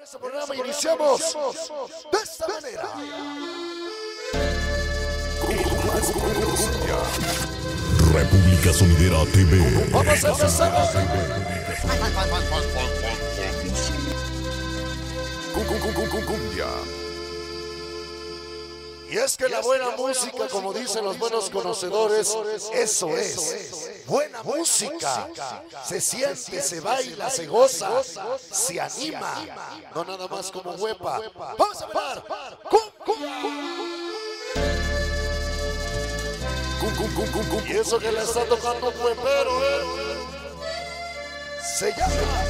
nuestro programa iniciamos de esta manera. República Sonidera TV. Vamos a empezar. Cumbia. Y es que la buena música, como dicen los buenos conocedores, eso es. Buena música. Se siente, se baila, se goza, se anima. No nada más como huepa. Vamos a parar. Y eso que le está tocando un huepero, se llama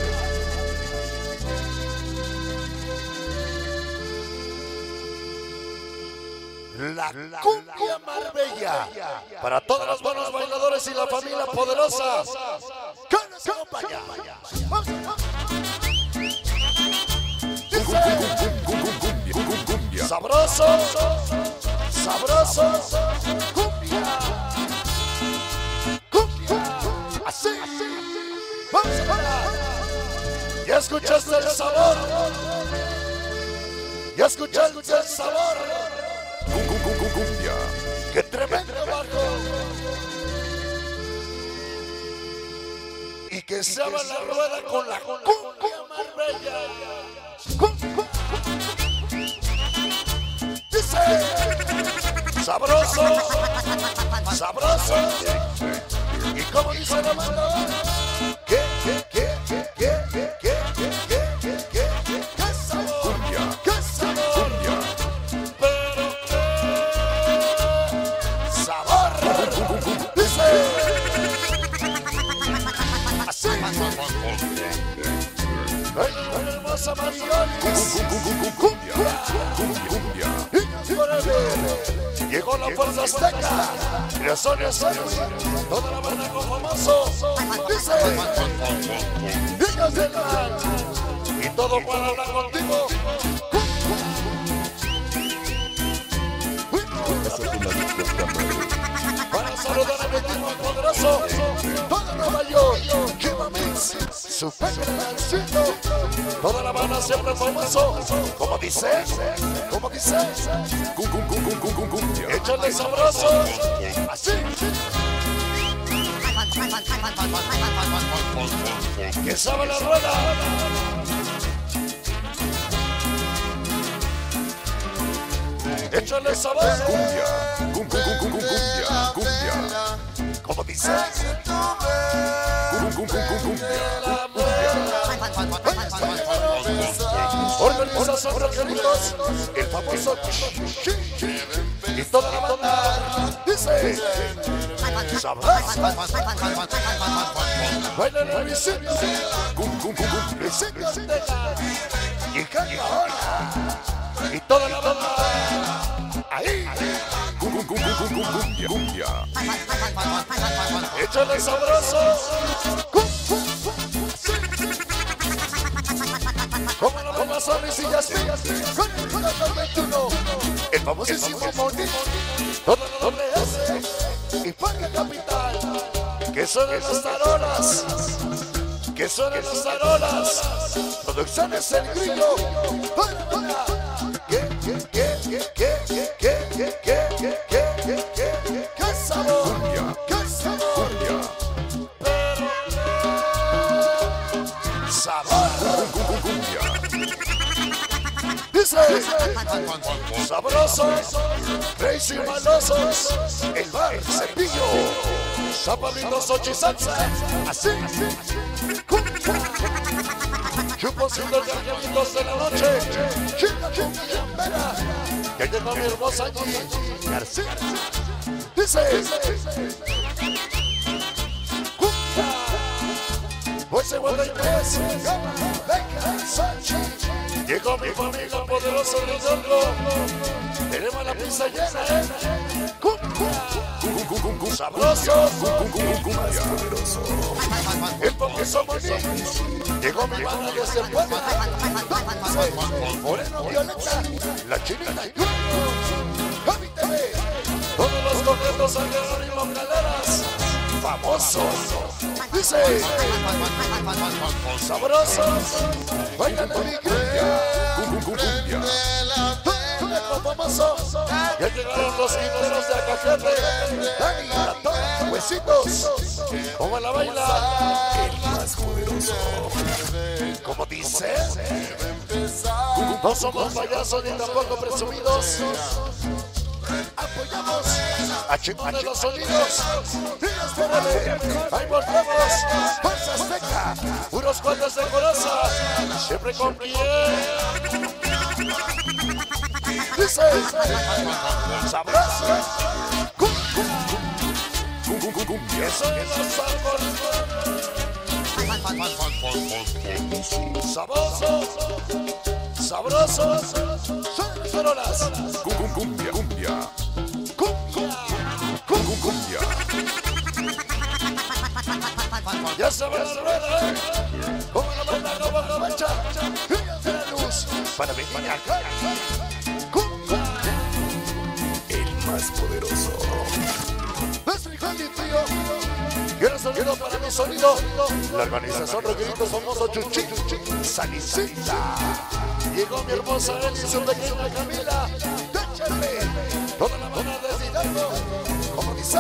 la Cumbia Maravilla. Para todos los buenos bailadores y la familia poderosa que nos acompaña. Sabroso, sabroso, cumbia, cumbia, así, vamos a bailar. Ya escuchaste el sabor, ya escuchaste el sabor. Cumbia. ¡Qué tremendo barco! Y que se abra la rueda con la Cumbia Maravilla. Dice sabroso, sabroso. Y como dice la banda, llegó la fuerza azteca, toda la banda con famosos, dice, niños de edad, y todo para hablar contigo. Para saludar a mi equipo poderoso, todo Nueva York, su toda la banda siempre famoso, como dice, como dice, échale sabroso, así, que sabe la rueda, échale sabor, cumbia, cumbia, cumbia, como dice, cumbia. Organización de angelitos, el famoso y toda la banda dice sabrás, baila en el visito, y canta y toda la banda ahí, cumbia, échale sabroso. El famosísimo Moni, donde hace y paga capital. Que suenan las tarolas, que suenan las tarolas. Producciones El Grillo. Qué sabor, qué sabor, sabor. Sabrosos, crazy malosos, el bar, el cepillo, zapalitos, ochisanza, así, chupos y los gargalitos de la noche, que llegó mi hermosa allí, García, dice, voy se guarda y tres, venga, Sánchez. Llegó mi familia poderosa de Toluca. Tenemos la pizza llena, sabroso, el porque somos niños. Llegó mi banda desde Puebla, Moreno Violeta, la chinita y Javi TV. Todos los concretos salieron y con galeras. Famosos. Dice sabrosos, bailan de mi cumbia. cumbia. Ya llegaron los hijos de Acacate, Dani, Ratón, Huesitos. ¿Cómo la baila? El más poderoso. ¿Cómo dice? No somos payasos ni tampoco presumidos. Apoyamos a Chimón de los sonidos. Ahí volvemos. Fuerza Azteca. Unos cuantos de coraza. Siempre con pie. Dice. Sabroso. Cum, cum, cum. Cum, cum, cum. Eso es los sabrosos. Sabrosos. Sabrosos, sonoras. Cumbia, cumbia. Cumbia, cumbia. Ya se va la rueda. Como la banda, como la mancha. Y la luz para venir acá. El más poderoso. Nuestro hijo y tío. Quiero sonido para mi sonido. La organización Roqueritos famosos Chuchi. Salicita. Llegó mi hermosa él y su pequeña Camila. Déchenme toda la mano de Hidalgo. Como dice,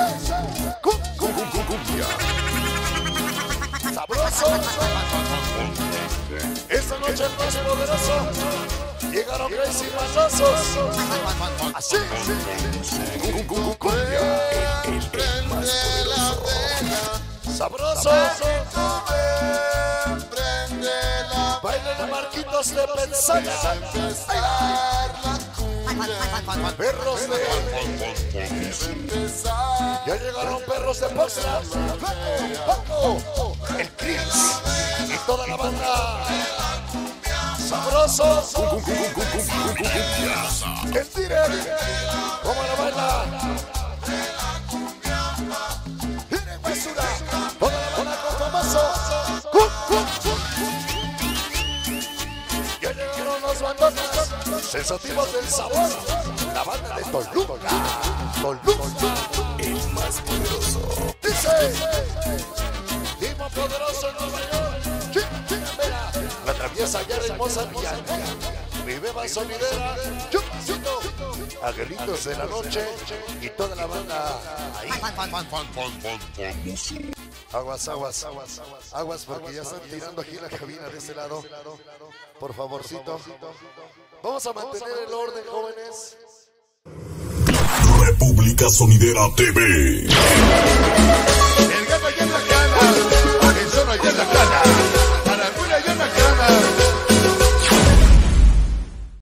cumbia. Sabroso. Esta noche el más poderoso. Llegaron Grace y Manazos. Así. Cumbia. El más poderoso. Sabroso. Bailen a Marquitos de Pensaña. Perros de... Ya llegaron perros de Postra. Paco, el Cris y toda la banda. Sabrosos. El Direct. Como la baila. Miren basura. Toda la banda con famosos. Sensativos del sabor, la banda de Toluca. Toluca, el más poderoso. Dice, Dimo poderoso en Nueva York. La traviesa ya hermosa y mi beba sonidera. Angelitos de la noche y toda la banda ahí. Aguas, aguas, aguas, porque ya están tirando aquí la cabina de ese lado. Por favorcito. Vamos a mantener el orden, jóvenes. República Sonidera TV. El gato allá en la cana. Atención allá en la cana. Maracuna allá en la cana.